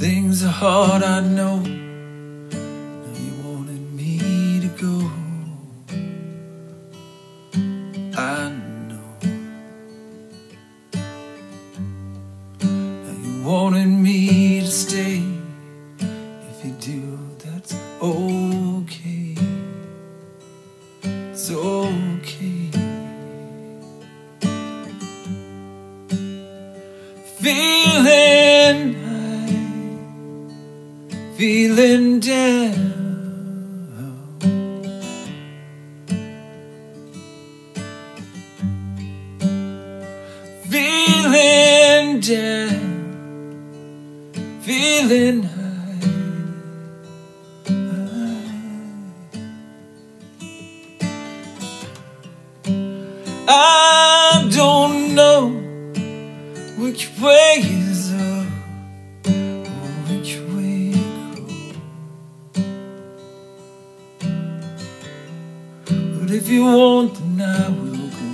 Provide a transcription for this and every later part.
Things are hard, I know. Now you wanted me to go, I know. Now you wanted me to stay. If you do, that's okay. It's okay. Feeling down, feeling down, feeling high. I don't know which way is up. If you want, then I will go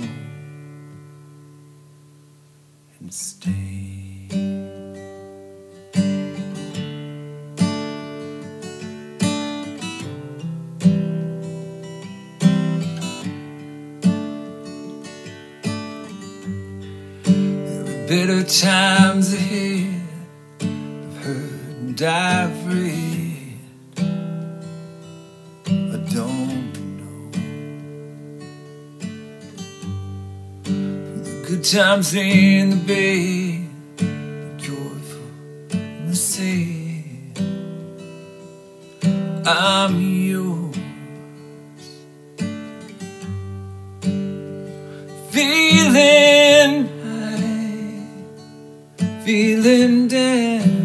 and stay. There are better times ahead, I've heard and I've read. I don't good times in the bay, the joyful and the sad. I'm yours. Feeling high, feeling down,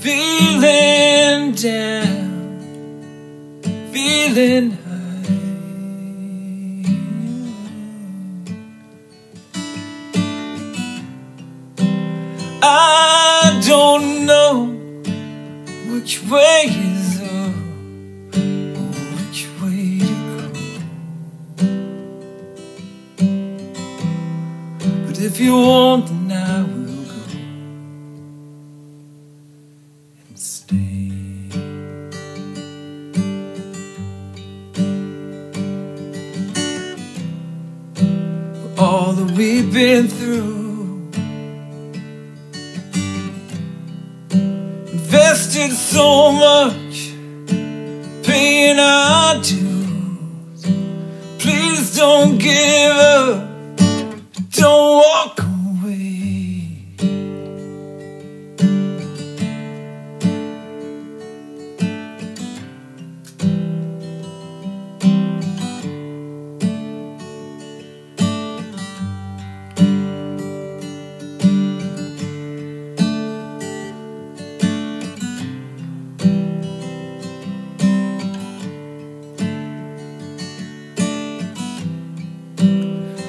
feeling down, feeling high. I don't know which way is up or which way to go, but if you want, then I will go and stay. All that we've been through, invested so much, paying our dues. Please don't give up, don't walk away.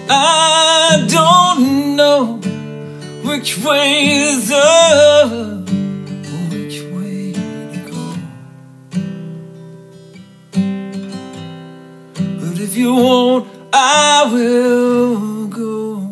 I don't know which way is up or which way to go, but if you want, I will go.